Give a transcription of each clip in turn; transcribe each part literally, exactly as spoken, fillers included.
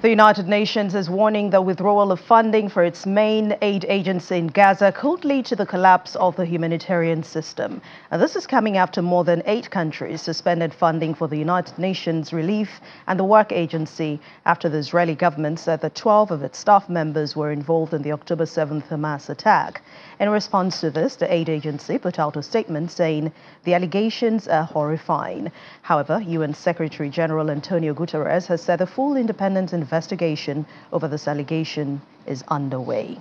The United Nations is warning the withdrawal of funding for its main aid agency in Gaza could lead to the collapse of the humanitarian system. And this is coming after more than eight countries suspended funding for the United Nations Relief and the Work Agency after the Israeli government said that twelve of its staff members were involved in the October seventh Hamas attack. In response to this, the aid agency put out a statement saying the allegations are horrifying. However, U N Secretary General Antonio Guterres has said a full independent investigation investigation over this allegation is underway.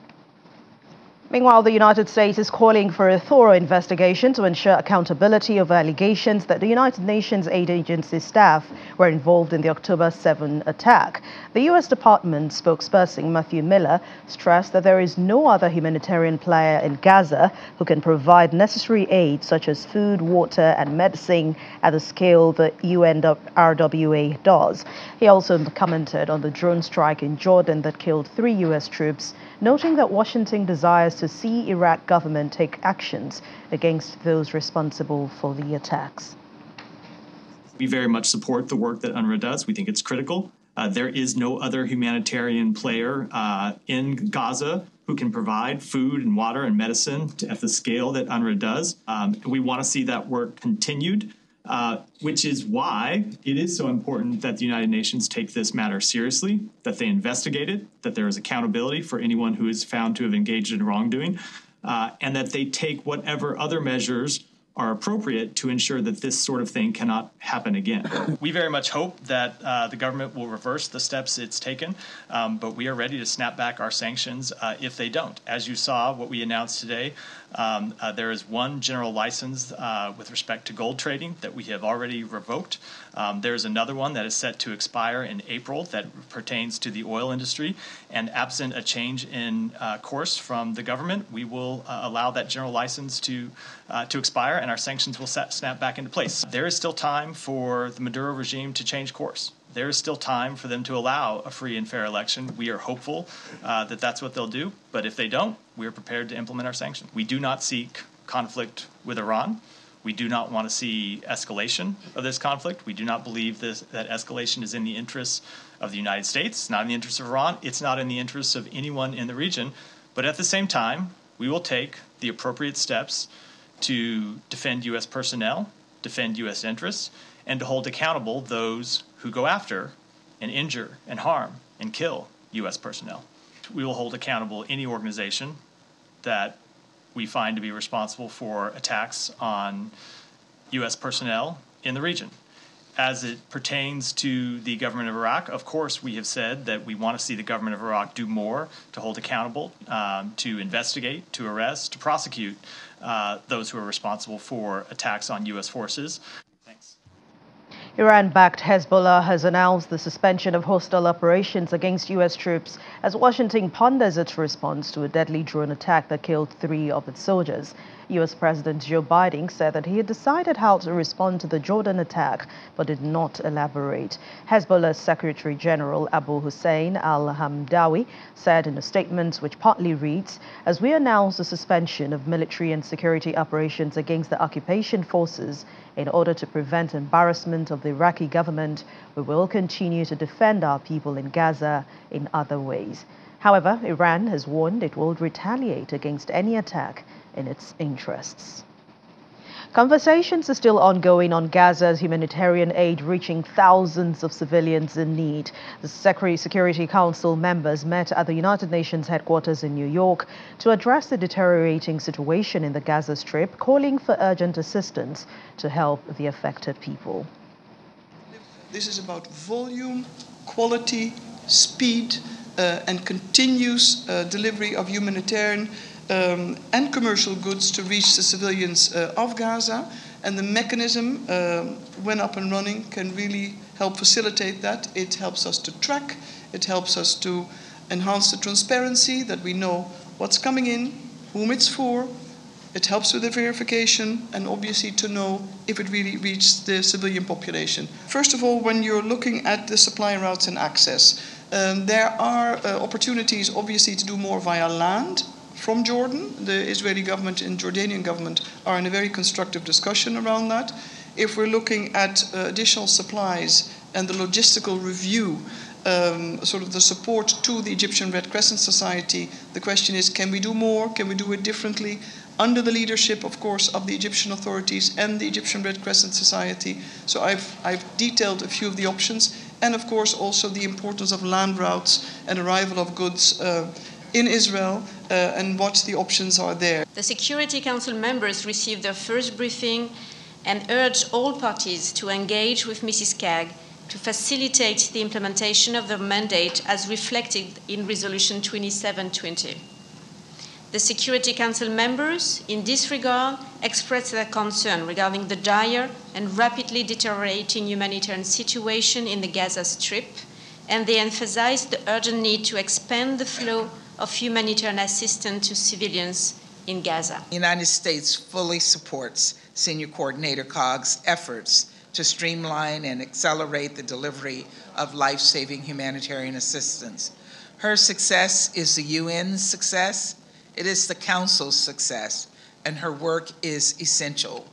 Meanwhile, the United States is calling for a thorough investigation to ensure accountability over allegations that the United Nations aid agency staff were involved in the October seventh attack. The U S Department spokesperson Matthew Miller stressed that there is no other humanitarian player in Gaza who can provide necessary aid such as food, water and medicine at the scale that U N R W A does. He also commented on the drone strike in Jordan that killed three U S troops, noting that Washington desires to see Iraq government take actions against those responsible for the attacks. We very much support the work that UNRWA does. We think it's critical. Uh, there is no other humanitarian player uh, in Gaza who can provide food and water and medicine to, at the scale that UNRWA does. Um, we want to see that work continued, uh, which is why it is so important that the United Nations take this matter seriously, that they investigate it, that there is accountability for anyone who is found to have engaged in wrongdoing, uh, and that they take whatever other measures are appropriate to ensure that this sort of thing cannot happen again. We very much hope that uh, the government will reverse the steps it's taken, um, but we are ready to snap back our sanctions uh, if they don't. As you saw, what we announced today, um, uh, there is one general license uh, with respect to gold trading that we have already revoked. Um, there is another one that is set to expire in April that pertains to the oil industry, and absent a change in uh, course from the government, we will uh, allow that general license to, uh, to expire, and our sanctions will snap back into place. There is still time for the Maduro regime to change course. There is still time for them to allow a free and fair election. We are hopeful uh, that that's what they'll do. But if they don't, we are prepared to implement our sanctions. We do not seek conflict with Iran. We do not want to see escalation of this conflict. We do not believe this, that escalation is in the interests of the United States. It's not in the interests of Iran. It's not in the interests of anyone in the region. But at the same time, we will take the appropriate steps to defend U S personnel, defend U S interests, and to hold accountable those who go after and injure and harm and kill U S personnel. We will hold accountable any organization that we find to be responsible for attacks on U S personnel in the region. As it pertains to the government of Iraq, of course, we have said that we want to see the government of Iraq do more to hold accountable, um, to investigate, to arrest, to prosecute uh, those who are responsible for attacks on U S forces. Iran-backed Hezbollah has announced the suspension of hostile operations against U S troops as Washington ponders its response to a deadly drone attack that killed three of its soldiers. U S President Joe Biden said that he had decided how to respond to the Jordan attack, but did not elaborate. Hezbollah's Secretary General Abu Hussein al-Hamdawi said in a statement which partly reads, "As we announce the suspension of military and security operations against the occupation forces, in order to prevent embarrassment of the Iraqi government, we will continue to defend our people in Gaza in other ways." However, Iran has warned it will retaliate against any attack in its interests. Conversations are still ongoing on Gaza's humanitarian aid reaching thousands of civilians in need. The Security Council members met at the United Nations headquarters in New York to address the deteriorating situation in the Gaza Strip, calling for urgent assistance to help the affected people. This is about volume, quality, speed, uh, and continuous uh, delivery of humanitarian Um, and commercial goods to reach the civilians uh, of Gaza, and the mechanism, uh, when up and running, can really help facilitate that. It helps us to track, it helps us to enhance the transparency that we know what's coming in, whom it's for, it helps with the verification, and obviously to know if it really reached the civilian population. First of all, when you're looking at the supply routes and access, um, there are uh, opportunities obviously to do more via land. From Jordan, the Israeli government and Jordanian government are in a very constructive discussion around that. If we're looking at uh, additional supplies and the logistical review um, sort of the support to the Egyptian Red Crescent Society. The question is, can we do more? Can we do it differently? Under the leadership, of course, of the Egyptian authorities and the Egyptian Red Crescent Society. So I've, I've detailed a few of the options, and of course also the importance of land routes and arrival of goods uh, in Israel uh, and what the options are there. The Security Council members received their first briefing and urged all parties to engage with Missus Kaag to facilitate the implementation of the mandate as reflected in Resolution twenty-seven twenty. The Security Council members, in this regard, expressed their concern regarding the dire and rapidly deteriorating humanitarian situation in the Gaza Strip, and they emphasized the urgent need to expand the flow of humanitarian assistance to civilians in Gaza. The United States fully supports Senior Coordinator Kaag's efforts to streamline and accelerate the delivery of life-saving humanitarian assistance. Her success is the U N's success. It is the Council's success, and her work is essential.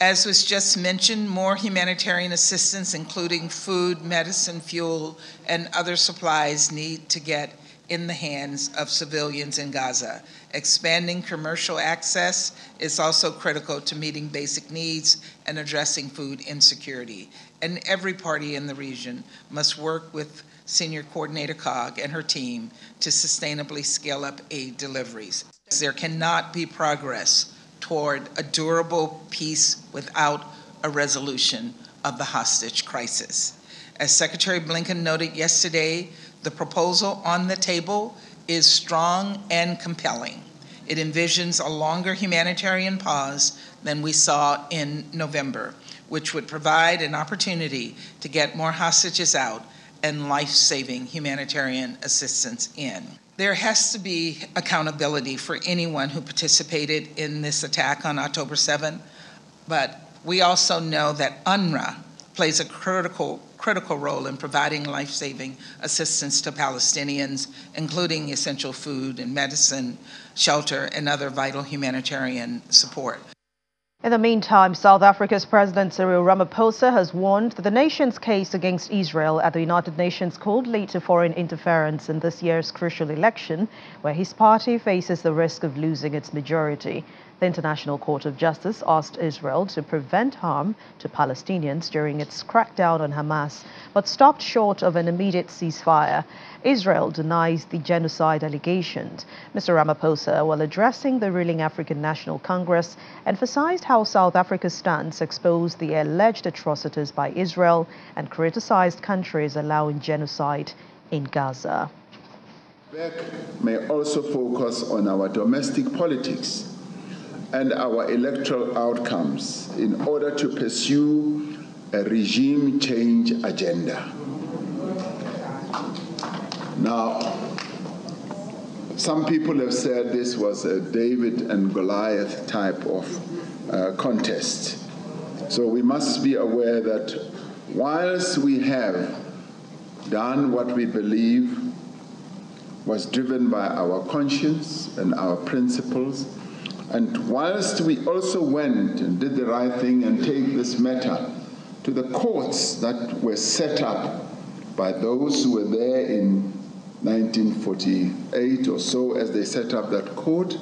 As was just mentioned, more humanitarian assistance, including food, medicine, fuel, and other supplies, need to get in the hands of civilians in Gaza. Expanding commercial access is also critical to meeting basic needs and addressing food insecurity. And every party in the region must work with Senior Coordinator Kaag and her team to sustainably scale up aid deliveries. There cannot be progress toward a durable peace without a resolution of the hostage crisis. As Secretary Blinken noted yesterday, the proposal on the table is strong and compelling. It envisions a longer humanitarian pause than we saw in November, which would provide an opportunity to get more hostages out and life-saving humanitarian assistance in. There has to be accountability for anyone who participated in this attack on October seventh, but we also know that UNRWA plays a critical, critical role in providing life-saving assistance to Palestinians, including essential food and medicine, shelter, and other vital humanitarian support. In the meantime, South Africa's President Cyril Ramaphosa has warned that the nation's case against Israel at the United Nations could lead to foreign interference in this year's crucial election, where his party faces the risk of losing its majority. The International Court of Justice asked Israel to prevent harm to Palestinians during its crackdown on Hamas, but stopped short of an immediate ceasefire. Israel denies the genocide allegations. Mister Ramaphosa, while addressing the ruling African National Congress, emphasized how South Africa's stance exposed the alleged atrocities by Israel and criticized countries allowing genocide in Gaza. Quebec may also focus on our domestic politics and our electoral outcomes in order to pursue a regime change agenda. Now, some people have said this was a David and Goliath type of uh, contest. So we must be aware that whilst we have done what we believe was driven by our conscience and our principles, and whilst we also went and did the right thing and take this matter to the courts that were set up by those who were there in nineteen forty-eight or so, as they set up that court,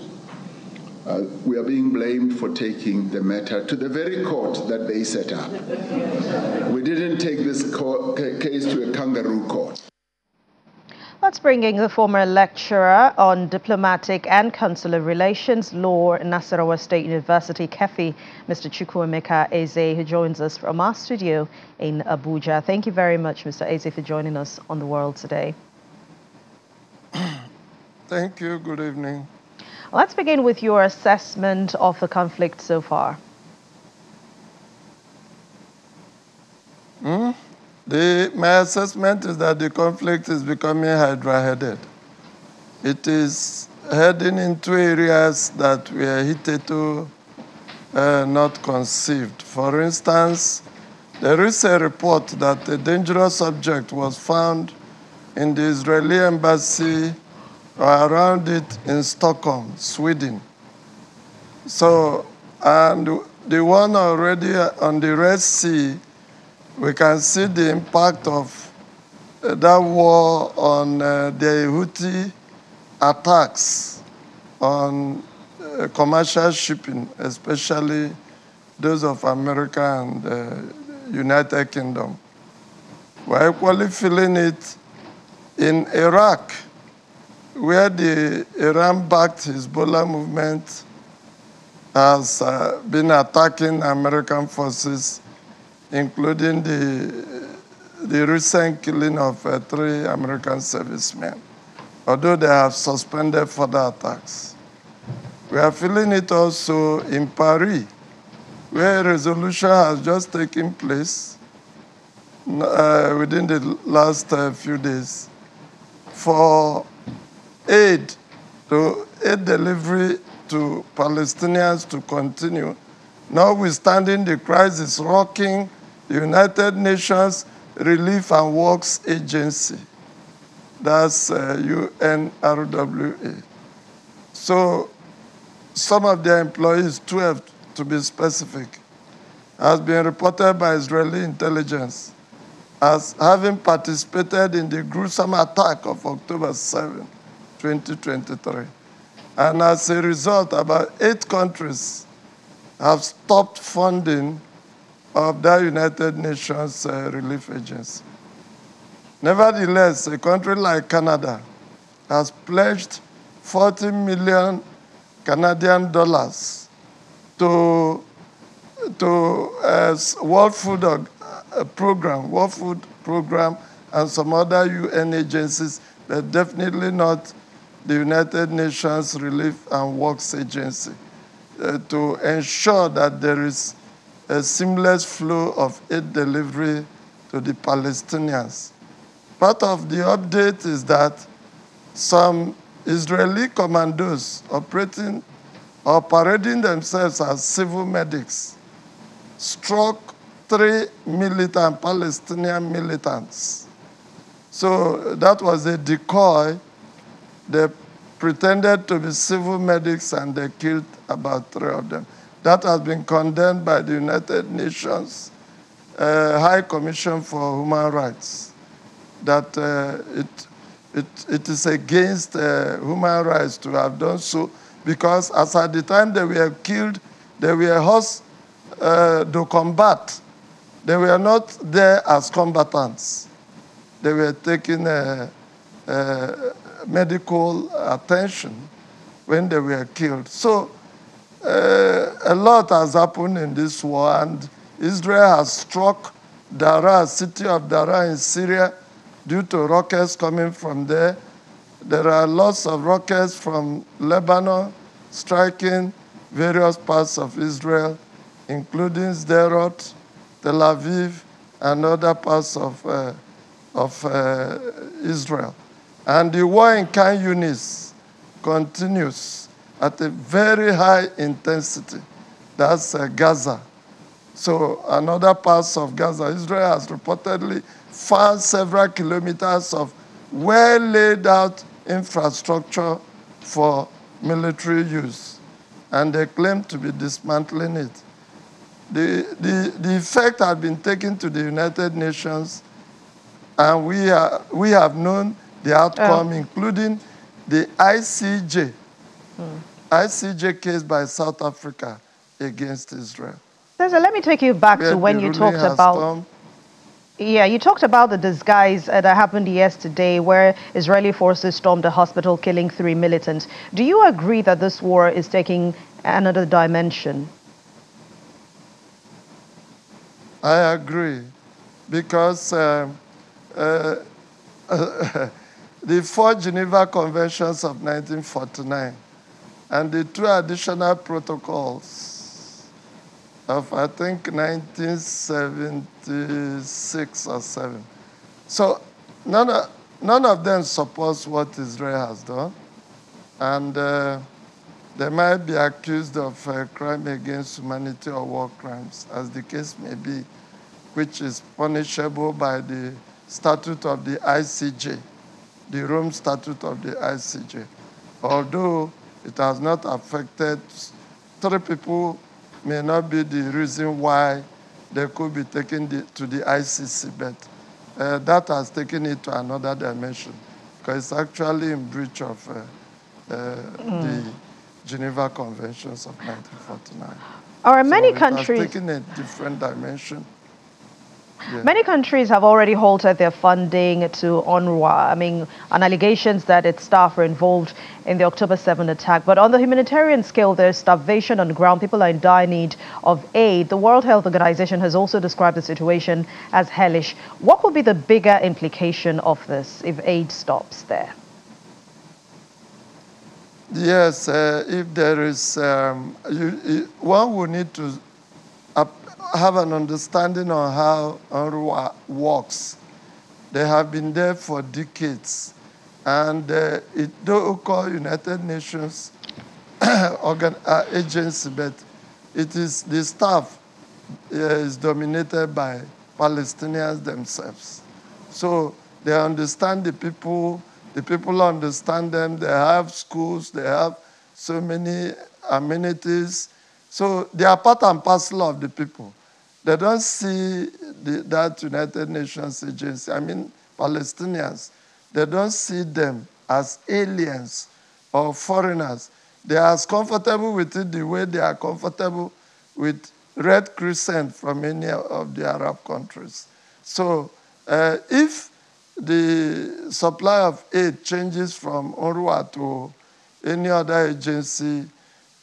uh, we are being blamed for taking the matter to the very court that they set up. We didn't take this court, case to a kangaroo court. Let's bring in the former lecturer on diplomatic and consular relations law at Nasarawa State University, Keffi, Mister Chukwuemeka Eze, who joins us from our studio in Abuja. Thank you very much, Mister Eze, for joining us on The World today. Thank you. Good evening. Let's begin with your assessment of the conflict so far. Hmm? The, my assessment is that the conflict is becoming hydra-headed. It is heading into areas that were hitherto uh, not conceived. For instance, there is a report that a dangerous object was found in the Israeli embassy around it in Stockholm, Sweden. So, and the one already on the Red Sea, we can see the impact of that war on uh, the Houthi attacks on uh, commercial shipping, especially those of America and the uh, United Kingdom. We're equally feeling it in Iraq, where the Iran-backed Hezbollah movement has uh, been attacking American forces, including the, the recent killing of uh, three American servicemen, although they have suspended further attacks. We are feeling it also in Paris, where a resolution has just taken place uh, within the last uh, few days for aid to aid delivery to Palestinians to continue, notwithstanding the crisis rocking the United Nations Relief and Works Agency. That's uh, U N R W A. So some of their employees, twelve to be specific, has been reported by Israeli intelligence as having participated in the gruesome attack of October seventh, twenty twenty-three. And as a result, about eight countries have stopped funding of the United Nations uh, Relief Agency. Nevertheless, a country like Canada has pledged forty million Canadian dollars to, to uh, World Food uh, Program, World Food Program, and some other U N agencies, but definitely not the United Nations Relief and Works Agency, uh, to ensure that there is a seamless flow of aid delivery to the Palestinians. Part of the update is that some Israeli commandos operating or parading themselves as civil medics struck three militant Palestinian militants. So that was a decoy. They pretended to be civil medics and they killed about three of them. That has been condemned by the United Nations uh, High Commission for Human Rights, that uh, it, it, it is against uh, human rights to have done so, because as at the time they were killed, they were host uh, to combat. They were not there as combatants. They were taking uh, uh, medical attention when they were killed. So uh, a lot has happened in this war, and Israel has struck Daraa, city of Daraa in Syria, due to rockets coming from there. There are lots of rockets from Lebanon striking various parts of Israel, including Sderot, Tel Aviv, and other parts of, uh, of uh, Israel. And the war in Khan Yunis continues at a very high intensity. That's uh, Gaza. So another parts of Gaza, Israel has reportedly found several kilometers of well-laid-out infrastructure for military use, and they claim to be dismantling it. The, the, the effect had been taken to the United Nations, and we, are, we have known the outcome, um. including the I C J, hmm. I C J case by South Africa against Israel. So, so let me take you back Where to when you talked about... Come. Yeah, you talked about the disguise that happened yesterday where Israeli forces stormed a hospital, killing three militants. Do you agree that this war is taking another dimension? I agree, because uh, uh, the four Geneva Conventions of nineteen forty-nine and the two additional protocols of, I think, nineteen seventy-six or seven. So none of, none of them supports what Israel has done. And uh, they might be accused of uh, crime against humanity or war crimes, as the case may be, which is punishable by the statute of the I C J, the Rome Statute of the I C J. Although it has not affected three people, may not be the reason why they could be taken the, to the I C C, but uh, that has taken it to another dimension, because it's actually in breach of uh, uh, mm. the Geneva Conventions of nineteen forty-nine. Or so many countries has taken a different dimension. Yeah. Many countries have already halted their funding to UNRWA, I mean, on allegations that its staff were involved in the October seventh attack. But on the humanitarian scale, there's starvation on the ground. People are in dire need of aid. The World Health Organization has also described the situation as hellish. What would be the bigger implication of this if aid stops there? Yes, uh, if there is, um, you, you, one will need to have an understanding on how UNRWA works. They have been there for decades. And uh, it don't call United Nations organ, uh, agency, but it is the staff uh, is dominated by Palestinians themselves. So they understand the people, the people understand them, they have schools, they have so many amenities. So they are part and parcel of the people. They don't see the, that United Nations agency, I mean Palestinians, they don't see them as aliens or foreigners. They are as comfortable with it the way they are comfortable with Red Crescent from any of the Arab countries. So uh, if the supply of aid changes from UNRWA to any other agency,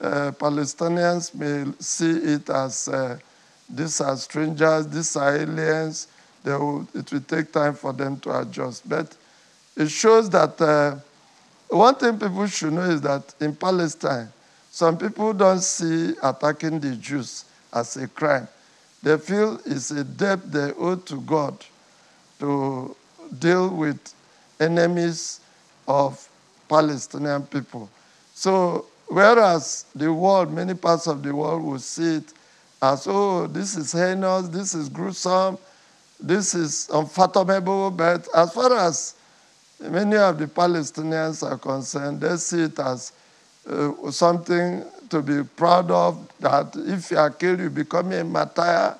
uh, Palestinians may see it as uh, these are strangers, these are aliens. They will, it will take time for them to adjust. But it shows that uh, one thing people should know is that in Palestine, some people don't see attacking the Jews as a crime. They feel it's a debt they owe to God to deal with enemies of Palestinian people. So whereas the world, many parts of the world will see it as, oh, this is heinous, this is gruesome, this is unfathomable. But as far as many of the Palestinians are concerned, they see it as uh, something to be proud of, that if you are killed, you become a martyr,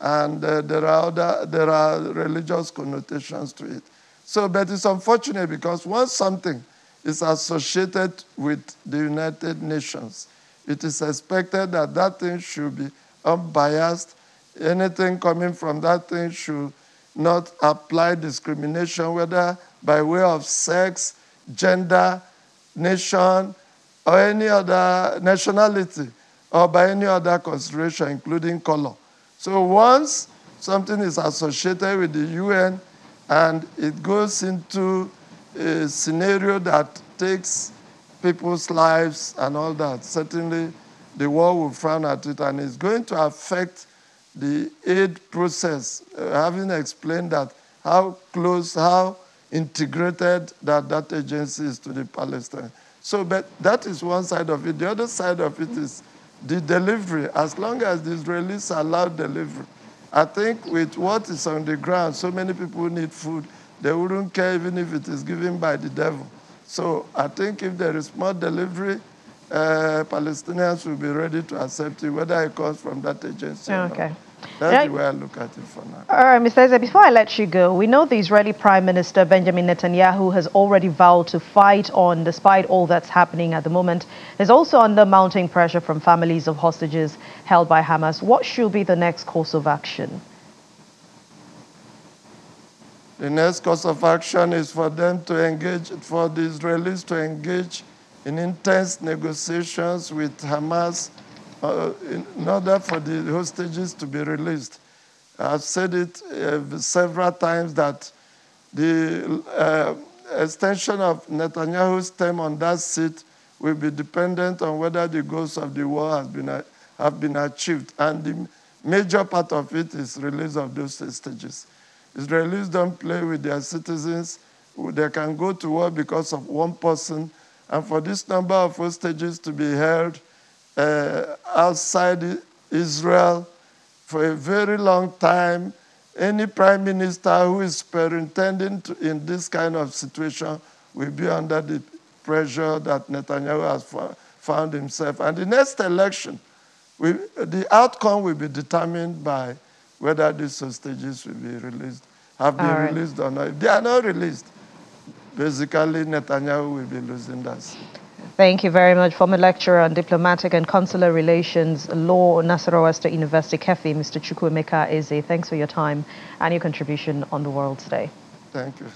and uh, there are other, there are religious connotations to it. So, but it's unfortunate because once something is associated with the United Nations, it is expected that that thing should be unbiased. Anything coming from that thing should not apply discrimination, whether by way of sex, gender, nation, or any other nationality, or by any other consideration, including color. So once something is associated with the U N and it goes into a scenario that takes people's lives and all that, certainly the world will frown at it, and it's going to affect the aid process, uh, having explained that how close, how integrated that, that agency is to the Palestinians. So but that is one side of it. The other side of it is the delivery. As long as the Israelis allow delivery, I think with what is on the ground, so many people need food, they wouldn't care even if it is given by the devil. So I think if there is more delivery, Uh, Palestinians will be ready to accept it, whether it comes from that agency okay. or not. That's the way I look at it for now. All right, Mister Eze, before I let you go, we know the Israeli Prime Minister Benjamin Netanyahu has already vowed to fight on despite all that's happening at the moment. There's also under mounting pressure from families of hostages held by Hamas. What should be the next course of action? The next course of action is for them to engage, for the Israelis to engage in intense negotiations with Hamas uh, in order for the hostages to be released. I've said it uh, several times that the uh, extension of Netanyahu's term on that seat will be dependent on whether the goals of the war has been, uh, have been achieved. And the major part of it is release of those hostages. Israelis don't play with their citizens. They can go to war because of one person. And for this number of hostages to be held uh, outside Israel for a very long time, any prime minister who is superintending to, in this kind of situation will be under the pressure that Netanyahu has found himself. And the next election, we, the outcome will be determined by whether these hostages will be released have been right. released or not. If they are not released, basically Netanyahu will be losing that seat. Thank you very much. Former lecturer on diplomatic and consular relations law, Nasarawa State University, Keffi, Mister Chukwuemeka Eze, thanks for your time and your contribution on The World today. Thank you.